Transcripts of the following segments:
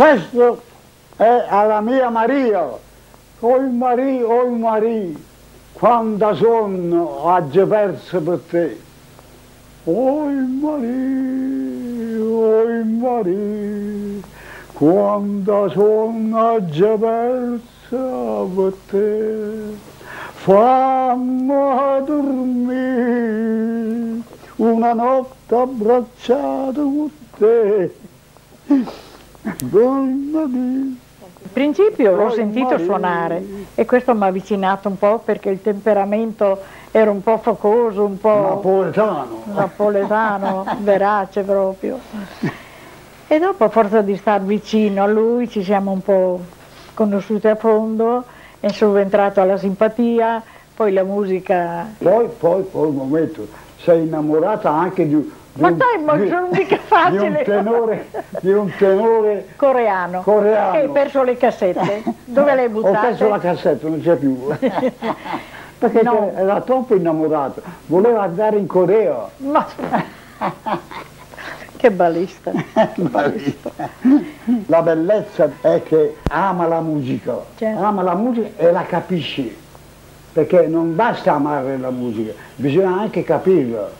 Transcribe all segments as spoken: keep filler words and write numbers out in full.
Questo è alla mia Maria, oi Maria, oi Maria, quando sonno agge perso per te. Oi Maria, oi Maria, quando sonno agge perso per te. Fammi dormire una notte abbracciata con te. In principio l'ho sentito suonare e questo mi ha avvicinato un po' perché il temperamento era un po' focoso, un po' napoletano, napoletano verace proprio. E dopo, a forza di star vicino a lui, ci siamo un po' conosciuti a fondo, è subentrato alla simpatia, poi la musica. Poi, poi, poi un momento, sei innamorata anche di... Di ma dai, ma sono mica facile! Di un tenore, di un tenore coreano, coreano. E hai perso le cassette. Dove le hai buttate? Ho perso la cassetta, non c'è più. Perché no, era troppo innamorato, voleva andare in Corea. Ma... che balista. Balista! La bellezza è che ama la musica, certo. Ama la musica e la capisci, perché non basta amare la musica, bisogna anche capirla.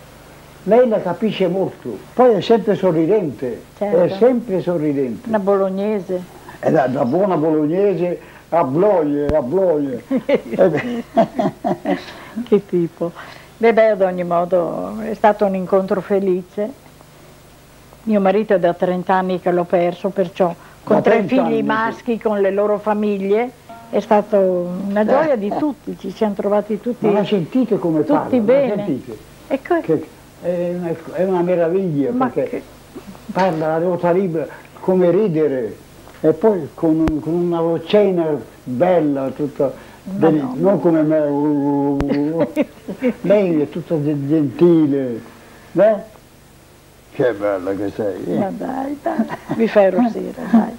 Lei la capisce molto, poi è sempre sorridente, certo. È sempre sorridente. Una bolognese. È una, una buona bolognese, a bloie, a bloie. Che tipo. Beh, beh, ad ogni modo è stato un incontro felice. Mio marito è da trent'anni che l'ho perso, perciò con tre figli anni. Maschi, con le loro famiglie. È stata una gioia di tutti, ci siamo trovati tutti. Ma la sentite come parla? Tutti bene. La sentite? Ecco. Che, È una, è una meraviglia. Ma perché che... parla la ruota libera, come ridere, e poi con, con una vocina bella, tutta del, no, non no. Come me, uh, uh, uh. Lei è tutta gentile, beh? Che bella che sei. Eh? Ma dai, dai, mi fai arrossire, dai.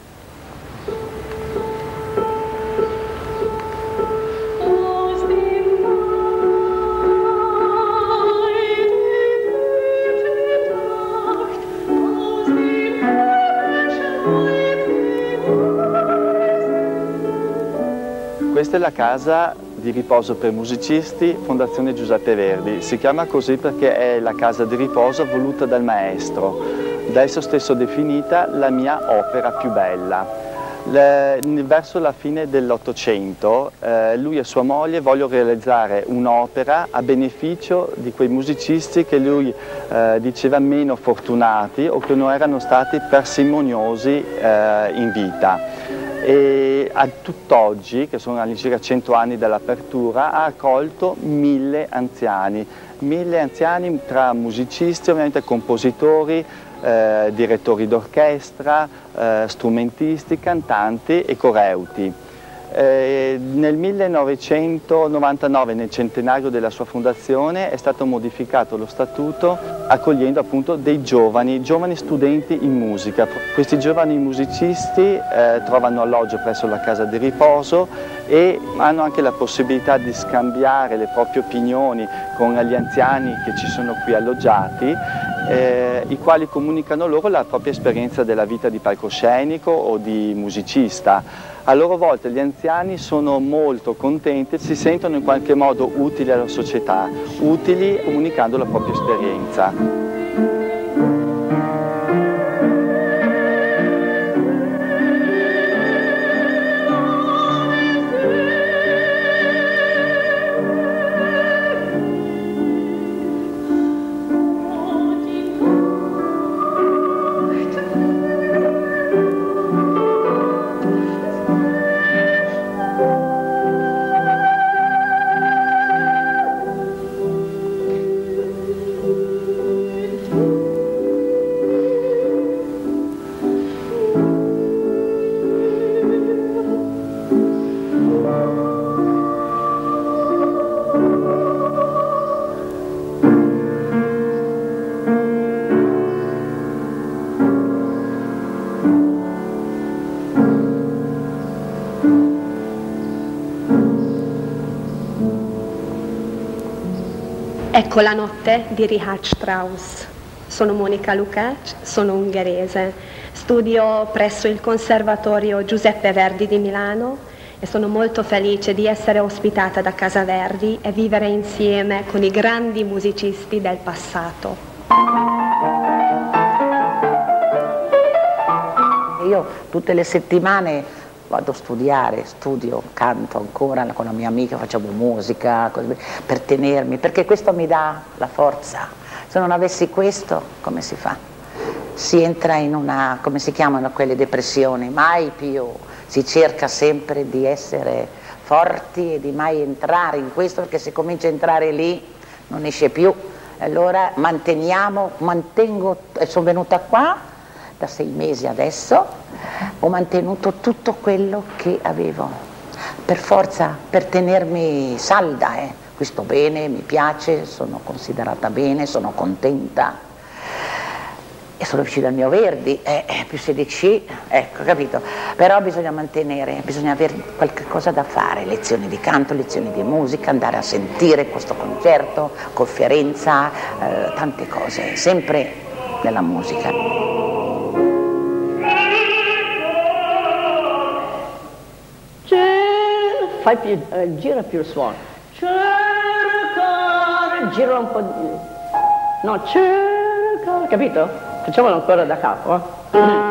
Questa è la casa di riposo per musicisti Fondazione Giuseppe Verdi. Si chiama così perché è la casa di riposo voluta dal maestro, da esso stesso definita la mia opera più bella. Le, verso la fine dell'Ottocento eh, lui e sua moglie vogliono realizzare un'opera a beneficio di quei musicisti che lui eh, diceva meno fortunati o che non erano stati parsimoniosi eh, in vita. E a tutt'oggi, che sono all'incirca cento anni dall'apertura, ha accolto mille anziani, mille anziani tra musicisti, ovviamente compositori, eh, direttori d'orchestra, eh, strumentisti, cantanti e coreuti. Eh, nel millenovecentonovantanove, nel centenario della sua fondazione, è stato modificato lo statuto accogliendo appunto dei giovani, giovani studenti in musica. Questi giovani musicisti eh, trovano alloggio presso la casa di riposo e hanno anche la possibilità di scambiare le proprie opinioni con gli anziani che ci sono qui alloggiati, eh, i quali comunicano loro la propria esperienza della vita di palcoscenico o di musicista. A loro volta gli anziani sono molto contenti, si sentono in qualche modo utili alla società, utili comunicando la propria esperienza. Ecco la notte di Richard Strauss. Sono Monica Lucac, sono ungherese. studio presso il Conservatorio Giuseppe Verdi di Milano e sono molto felice di essere ospitata da Casa Verdi e vivere insieme con i grandi musicisti del passato. Io tutte le settimane vado a studiare, studio, canto ancora con la mia amica, facciamo musica, così, per tenermi, perché questo mi dà la forza. Se non avessi questo, come si fa? Si entra in una, come si chiamano quelle depressioni, mai più, si cerca sempre di essere forti e di mai entrare in questo, perché se comincia a entrare lì non esce più. Allora manteniamo, mantengo, sono venuta qua da sei mesi adesso, ho mantenuto tutto quello che avevo, per forza, per tenermi salda, eh. Qui sto bene, mi piace, sono considerata bene, sono contenta e sono vicina al mio Verdi, eh, più sedici, ecco, capito? Però bisogna mantenere, bisogna avere qualche cosa da fare, lezioni di canto, lezioni di musica, andare a sentire questo concerto, conferenza, eh, tante cose, sempre nella musica. Fai più, eh, gira più il suono, cerca, gira un po' di... no, cerca, capito? Facciamolo ancora da capo, eh? Mm-hmm.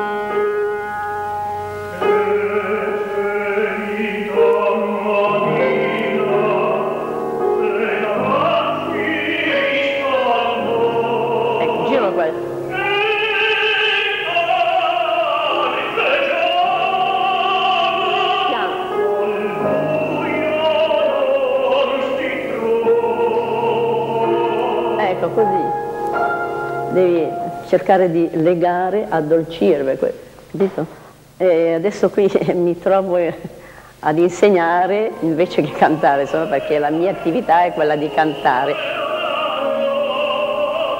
Devi cercare di legare, addolcire, capito? E adesso qui mi trovo ad insegnare invece che cantare, insomma, perché la mia attività è quella di cantare.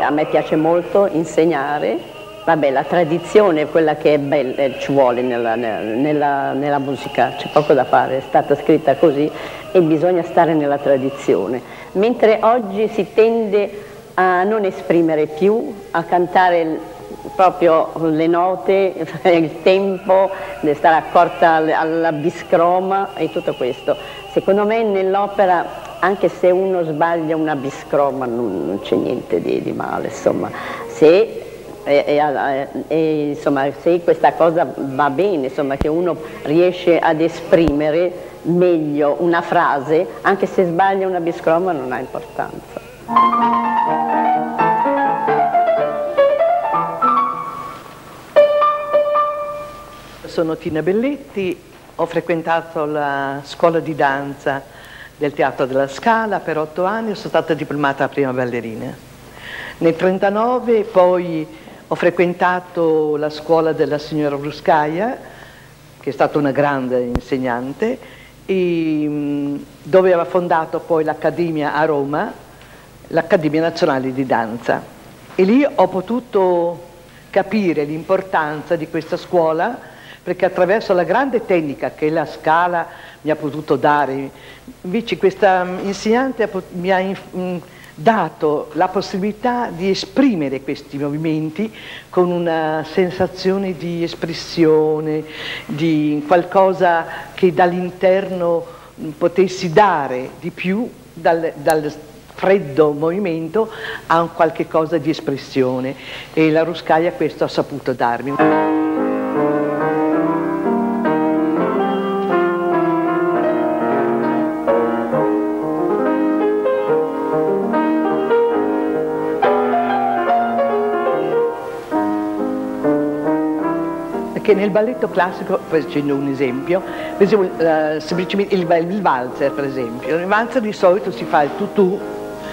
A me piace molto insegnare, vabbè, la tradizione è quella che è bella, ci vuole nella, nella, nella musica, c'è poco da fare, è stata scritta così e bisogna stare nella tradizione. Mentre oggi si tende a non esprimere più, a cantare proprio le note, il tempo, stare accorta alla biscroma e tutto questo. Secondo me nell'opera, anche se uno sbaglia una biscroma, non, non c'è niente di, di male, insomma. Se, e, e, e, insomma, se questa cosa va bene, insomma, che uno riesce ad esprimere meglio una frase, anche se sbaglia una biscroma non ha importanza. Sono Tina Belletti, ho frequentato la scuola di danza del Teatro della Scala per otto anni e sono stata diplomata prima ballerina. Nel diciannove trentanove poi ho frequentato la scuola della signora Ruskaja, che è stata una grande insegnante, e dove aveva fondato poi l'Accademia a Roma, l'Accademia Nazionale di Danza, e lì ho potuto capire l'importanza di questa scuola, perché attraverso la grande tecnica che la Scala mi ha potuto dare, invece questa insegnante mi ha dato la possibilità di esprimere questi movimenti con una sensazione di espressione, di qualcosa che dall'interno potessi dare di più dal, dal freddo movimento a un qualche cosa di espressione, e la Ruskaja questo ha saputo darmi. Perché nel balletto classico, facendo un esempio, per esempio eh, semplicemente il, il valzer, per esempio, nel valzer di solito si fa il tutù,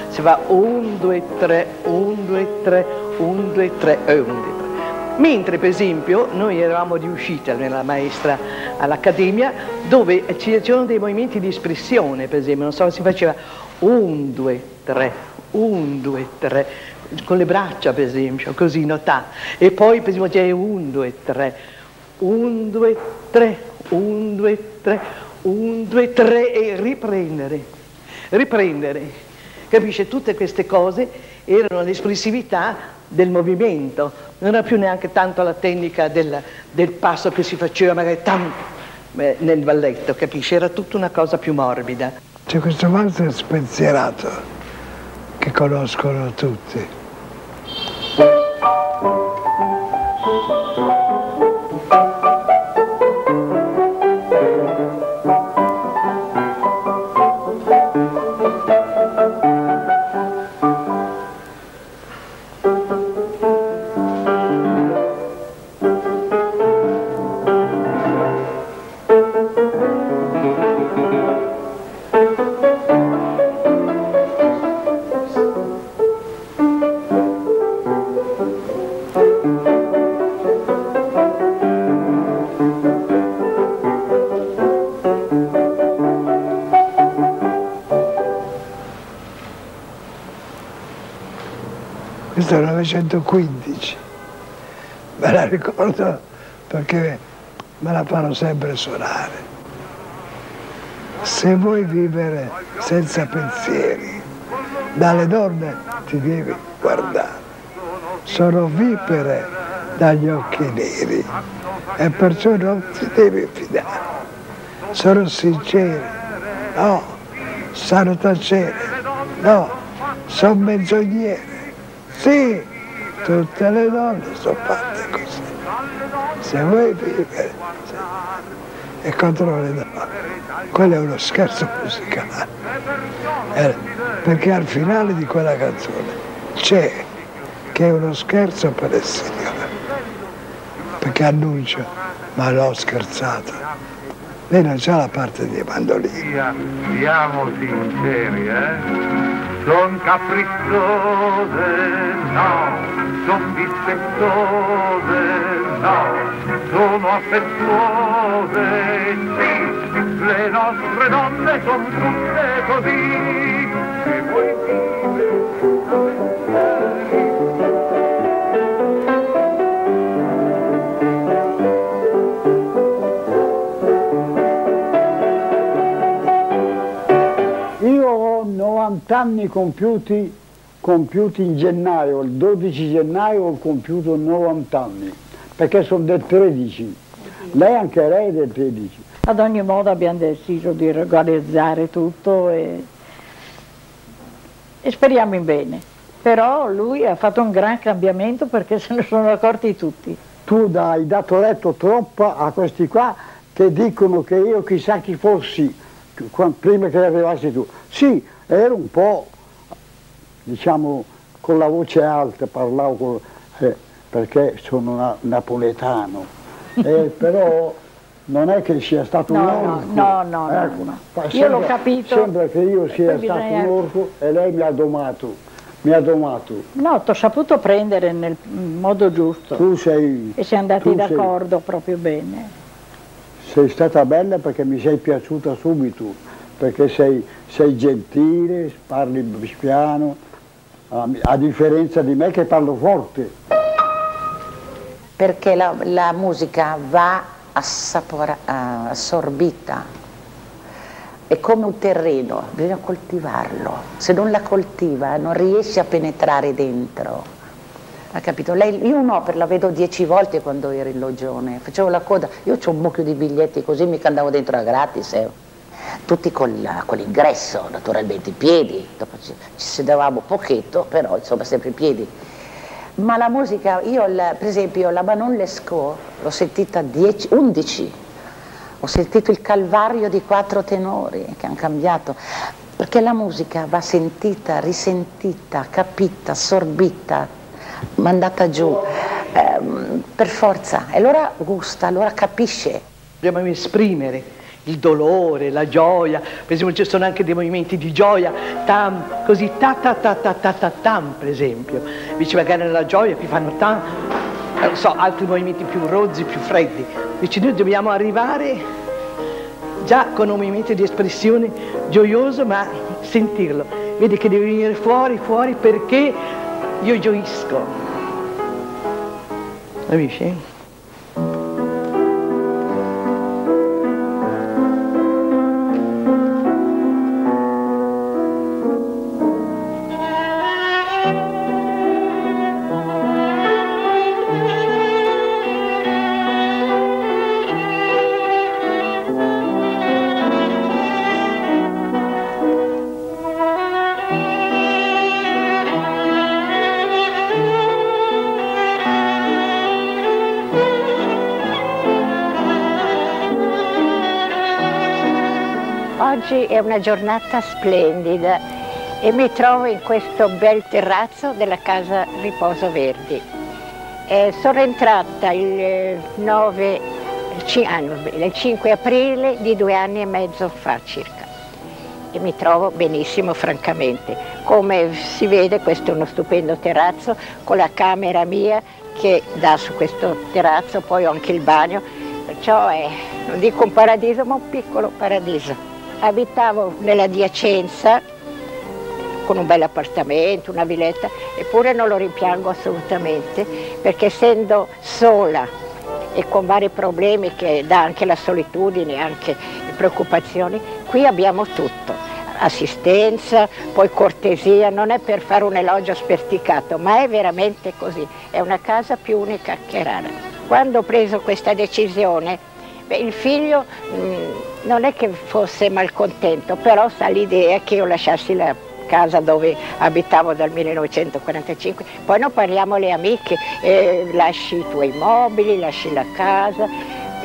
si va uno, due, tre, uno, due, tre, uno, due, tre e uno, due, tre. Mentre per esempio noi eravamo di uscita nella maestra all'Accademia, dove c'erano dei movimenti di espressione, per esempio, non so, si faceva uno, due, tre, uno, due, tre, con le braccia per esempio, così notà. E poi per esempio c'è uno, due, tre, uno, due, tre, uno, due, tre, uno, due, tre e riprendere, riprendere. Capisce? Tutte queste cose erano l'espressività del movimento, non era più neanche tanto la tecnica del, del passo che si faceva magari tam, eh, nel balletto, capisci? Era tutta una cosa più morbida. C'è questo valzer spensierato che conoscono tutti. millenovecentoquindici, me la ricordo perché me la fanno sempre suonare. Se vuoi vivere senza pensieri, dalle donne ti devi guardare, sono vipere dagli occhi neri e perciò non ti devi fidare, sono sinceri, no, sanno tacere, no, sono menzogneri. Sì, tutte le donne sono fatte così. Se vuoi vivere, sì. E contro le donne. Quello è uno scherzo musicale. Eh, perché al finale di quella canzone c'è che è uno scherzo per il Signore. Perché annuncia, ma l'ho scherzato. Lei non c'ha la parte di mandolino. Siamo sinceri, eh? Son capricciose, no, son dispettose, no, sono affettuose, sì, le nostre donne son tutte così, se vuoi vivere. novanta anni compiuti, compiuti in gennaio, il dodici gennaio ho compiuto novanta anni, perché sono del tredici, lei anche lei è del tredici. Ad ogni modo abbiamo deciso di organizzare tutto e, e speriamo in bene, però lui ha fatto un gran cambiamento perché se ne sono accorti tutti. Tu hai dato letto troppo a questi qua che dicono che io chissà chi fossi prima che arrivassi tu. Sì, ero un po', diciamo, con la voce alta, parlavo con, eh, perché sono na napoletano, eh, però non è che sia stato no, un orco. No, no, no, ecco, no, no. Io sembra, l'ho capito. Sembra che io sia stato bisogna... un orco e lei mi ha domato, mi ha domato. No, ti ho saputo prendere nel modo giusto. Tu sei... E siamo andati d'accordo proprio bene. Sei stata bella perché mi sei piaciuta subito. Perché sei, sei gentile, parli piano, a, a differenza di me che parlo forte. Perché la, la musica va assapora, assorbita, è come un terreno, bisogna coltivarlo. Se non la coltiva non riesci a penetrare dentro. Ha capito? Lei, io un'opera la vedo dieci volte quando ero in logione, facevo la coda, io c'ho un mucchio di biglietti così, mica andavo dentro a gratis. Eh. Tutti con l'ingresso, naturalmente, i piedi, dopo ci, ci sedavamo pochetto, però insomma sempre i piedi. Ma la musica, io la, per esempio la Manon Lescaut l'ho sentita dieci, undici, ho sentito il Calvario di quattro tenori che hanno cambiato, perché la musica va sentita, risentita, capita, assorbita, mandata giù, ehm, per forza, e allora gusta, allora capisce. Dobbiamo esprimere il dolore, la gioia, per esempio ci sono anche dei movimenti di gioia, tam, così ta ta ta ta ta ta tam, per esempio, invece magari nella gioia qui fanno tam, non so, altri movimenti più rozzi, più freddi, invece noi dobbiamo arrivare già con un movimento di espressione gioioso, ma sentirlo, vedi che deve venire fuori, fuori, perché io gioisco, capisci? oggi è una giornata splendida e mi trovo in questo bel terrazzo della Casa Riposo Verdi. Eh, sono entrata il, nove, il cinque aprile di due anni e mezzo fa circa e mi trovo benissimo, francamente. Come si vede, questo è uno stupendo terrazzo con la camera mia che dà su questo terrazzo, poi ho anche il bagno. Perciò è, non dico un paradiso, ma un piccolo paradiso. Abitavo nell'adiacenza con un bel appartamento, una villetta, eppure non lo rimpiango assolutamente, perché essendo sola e con vari problemi che dà anche la solitudine, anche le preoccupazioni, qui abbiamo tutto, assistenza, poi cortesia, non è per fare un elogio sperticato, ma è veramente così, è una casa più unica che rara. Quando ho preso questa decisione, beh, il figlio mh, non è che fosse malcontento, però sa l'idea che io lasciassi la casa dove abitavo dal millenovecentoquarantacinque, poi non parliamo le amiche, eh, lasci i tuoi mobili, lasci la casa,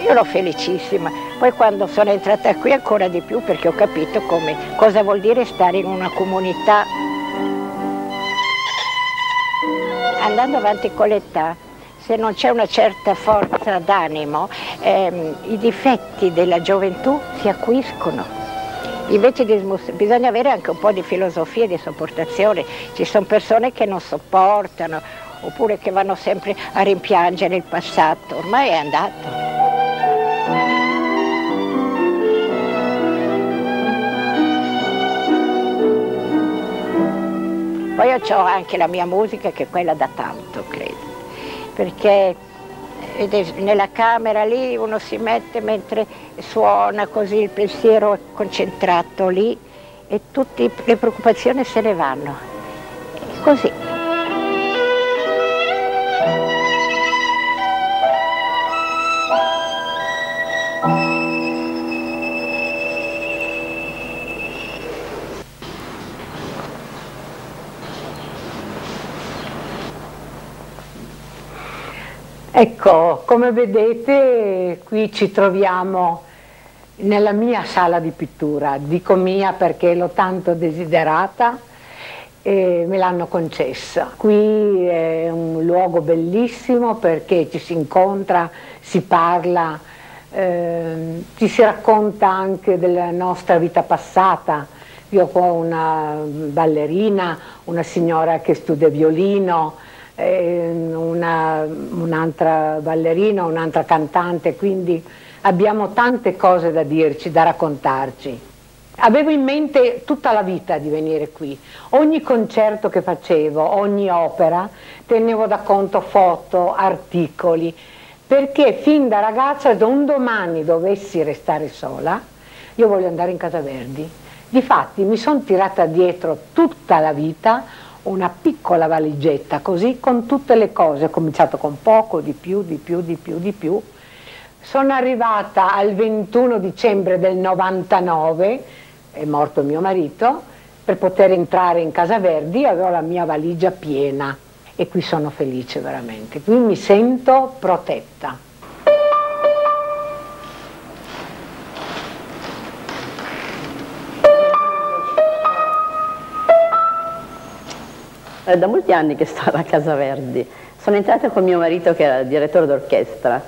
io ero felicissima. Poi quando sono entrata qui ancora di più, perché ho capito come, cosa vuol dire stare in una comunità. Andando avanti con l'età, se non c'è una certa forza d'animo, ehm, i difetti della gioventù si acuiscono. Invece di bisogna avere anche un po' di filosofia e di sopportazione. Ci sono persone che non sopportano, oppure che vanno sempre a rimpiangere il passato. Ormai è andato. Poi ho anche la mia musica, che è quella da tanto, credo. Perché nella camera lì uno si mette mentre suona, così il pensiero è concentrato lì e tutte le preoccupazioni se ne vanno. E così. Ecco, come vedete qui ci troviamo nella mia sala di pittura, dico mia perché l'ho tanto desiderata e me l'hanno concessa. Qui è un luogo bellissimo perché ci si incontra, si parla, eh, ci si racconta anche della nostra vita passata. Io ho una ballerina, una signora che studia violino, Una, un'altra ballerina, un'altra cantante, quindi abbiamo tante cose da dirci, da raccontarci. Avevo in mente tutta la vita di venire qui, ogni concerto che facevo, ogni opera, tenevo da conto foto, articoli, perché fin da ragazza, se un domani dovessi restare sola, io voglio andare in Casa Verdi. Difatti mi sono tirata dietro tutta la vita una piccola valigetta, così, con tutte le cose. Ho cominciato con poco, di più, di più, di più, di più. Sono arrivata al ventuno dicembre del novantanove, è morto mio marito, per poter entrare in Casa Verdi avevo la mia valigia piena e qui sono felice veramente, qui mi sento protetta. È da molti anni che sto alla Casa Verdi. Sono entrata con mio marito che era direttore d'orchestra.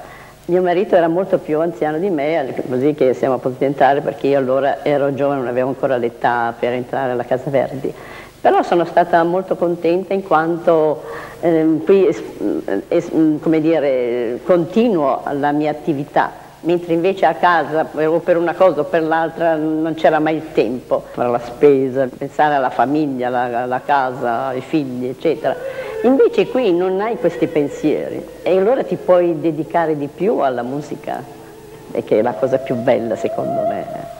Mio marito era molto più anziano di me, così che siamo potuti entrare perché io allora ero giovane, non avevo ancora l'età per entrare alla Casa Verdi. Però sono stata molto contenta in quanto eh, qui es, es, come dire, continuo la mia attività, mentre invece a casa o per una cosa o per l'altra non c'era mai il tempo, la spesa, pensare alla famiglia, alla casa, ai figli, eccetera. Invece qui non hai questi pensieri e allora ti puoi dedicare di più alla musica, che è la cosa più bella secondo me.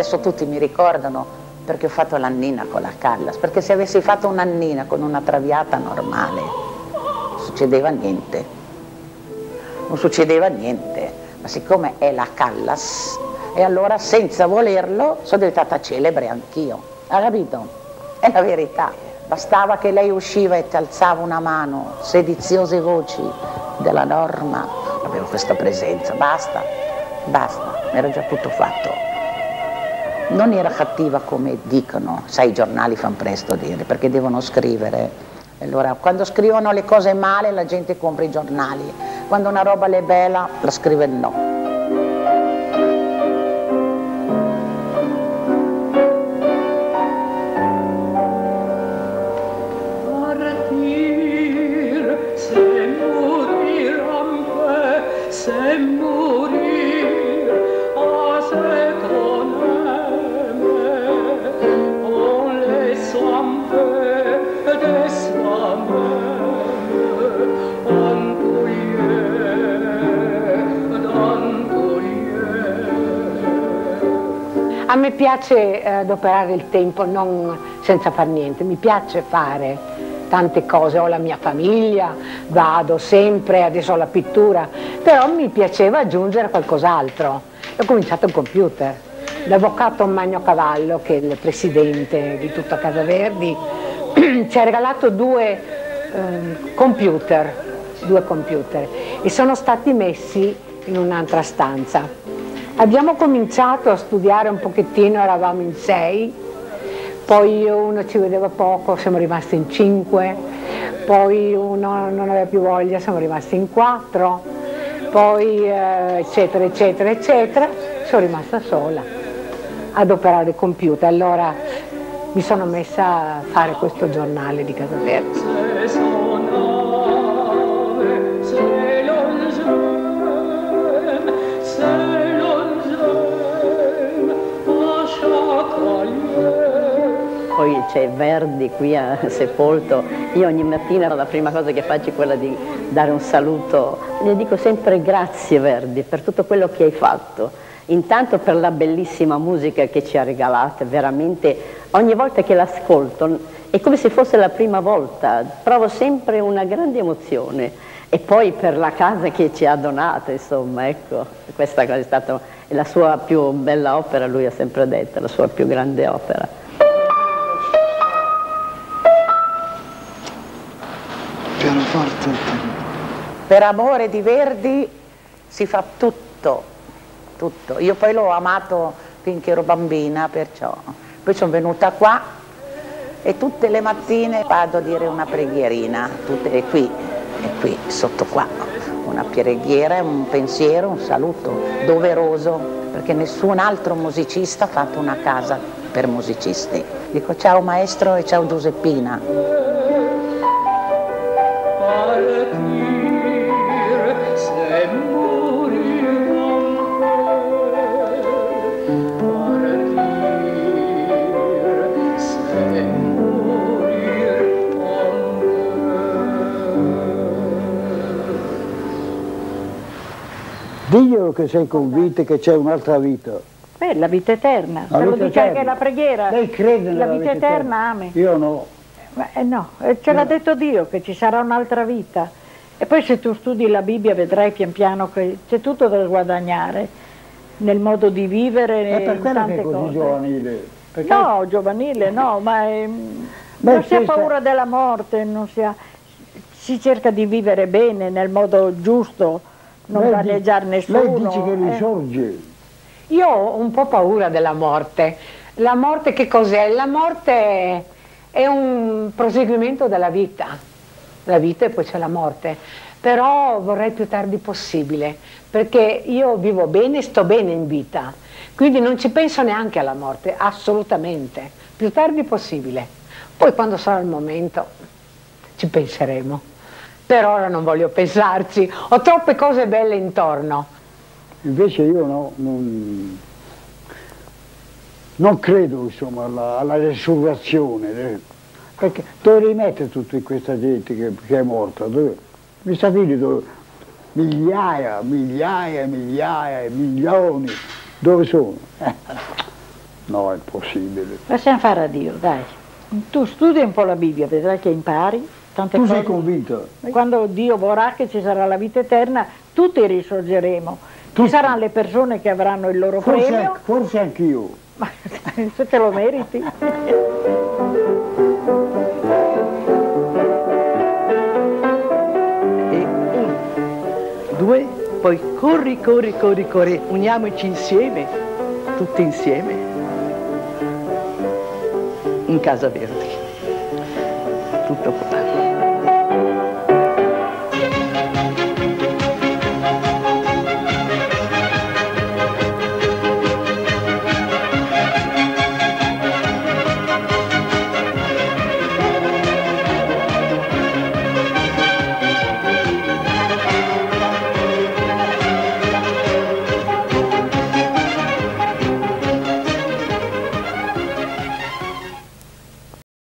adesso tutti mi ricordano perché ho fatto l'annina con la Callas, perché se avessi fatto un'annina con una Traviata normale non succedeva niente, non succedeva niente, ma siccome è la Callas, e allora senza volerlo sono diventata celebre anch'io, ha capito? È la verità, bastava che lei usciva e ti alzava una mano, sediziose voci della Norma, avevo questa presenza, basta, basta, mi era già tutto fatto. Non era cattiva come dicono, sai, i giornali fanno presto a dire, perché devono scrivere. Allora, quando scrivono le cose male la gente compra i giornali, quando una roba le è bella la scrive no. A me piace adoperare il tempo non senza far niente, mi piace fare tante cose, ho la mia famiglia, vado sempre, adesso ho la pittura, però mi piaceva aggiungere qualcos'altro. Ho cominciato il computer, l'avvocato Magno Cavallo, che è il presidente di tutta Casa Verdi, ci ha regalato due eh, computer, due computer e sono stati messi in un'altra stanza. Abbiamo cominciato a studiare un pochettino, eravamo in sei, poi uno ci vedeva poco, siamo rimasti in cinque, poi uno non aveva più voglia, siamo rimasti in quattro, poi eh, eccetera eccetera eccetera, sono rimasta sola ad operare il computer, allora mi sono messa a fare questo giornale di Casa Verdi. Poi c'è Verdi qui a sepolto, io ogni mattina la prima cosa che faccio è quella di dare un saluto, le dico sempre grazie Verdi per tutto quello che hai fatto, intanto per la bellissima musica che ci ha regalato, veramente ogni volta che l'ascolto è come se fosse la prima volta, provo sempre una grande emozione e poi per la casa che ci ha donato, insomma, ecco, questa cosa è stata la sua più bella opera, lui ha sempre detto, la sua più grande opera. Per amore di Verdi si fa tutto, tutto. Io poi l'ho amato finché ero bambina, perciò. Poi sono venuta qua e tutte le mattine vado a dire una preghierina, tutte, e qui, e qui, sotto qua. Una preghiera, un pensiero, un saluto doveroso, perché nessun altro musicista ha fatto una casa per musicisti. Dico ciao maestro e ciao Giuseppina. Diglielo che sei convinta che c'è un'altra vita. Beh, la vita eterna, la se lo dice eterna. Anche la preghiera. Lei crede nella la vita, vita eterna, eterna. Ame. Io no. Ma, eh, no, ce no. l'ha detto Dio che ci sarà un'altra vita. E poi se tu studi la Bibbia vedrai pian piano che c'è tutto da guadagnare nel modo di vivere. È per quello che è così cose. Giovanile. Perché... No, giovanile no, ma è... Beh, non si ha paura della morte, non si, ha... si cerca di vivere bene nel modo giusto. Non vaneggiare nessuno. Lei dice che risorge. Eh. Io ho un po' paura della morte. La morte che cos'è? La morte è un proseguimento della vita. La vita e poi c'è la morte. Però vorrei più tardi possibile, perché io vivo bene, sto bene in vita. Quindi non ci penso neanche alla morte, assolutamente. Più tardi possibile. Poi quando sarà il momento ci penseremo. Per ora non voglio pensarci, ho troppe cose belle intorno. Invece io no, non, non credo insomma alla, alla resurrezione, perché dove li mette tutta questa gente che, che è morta? Dove, mi sta dove, migliaia, migliaia, migliaia, milioni, dove sono? No, è impossibile. Lasciamo fare a Dio, dai. Tu studi un po' la Bibbia, vedrai che impari. Tante tu cose. Sei convinto? Quando Dio vorrà che ci sarà la vita eterna, tutti risorgeremo. Tutti. Ci saranno le persone che avranno il loro forse premio. Anche, forse anch'io. Ma se te lo meriti. E uno, due, poi corri, corri, corri, corri. Uniamoci insieme, tutti insieme. In Casa Verdi. Tutto qua.